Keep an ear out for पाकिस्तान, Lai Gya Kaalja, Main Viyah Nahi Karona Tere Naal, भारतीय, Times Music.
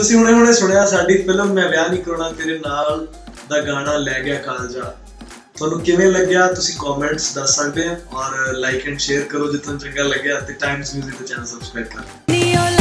तुसीं हुणे-हुणे सुनिया साडी फिल्म मैं विआह नहीं कराउणा तेरे नाल दा गाना लै गया कालजा। तुहानू किवें लग्या तुसीं कमेंट्स दस सकदे हो और लाइक एंड शेयर करो जितन चंगा लग्या ते टाइम्स म्यूजिक दा चैनल सबसक्राइब करो।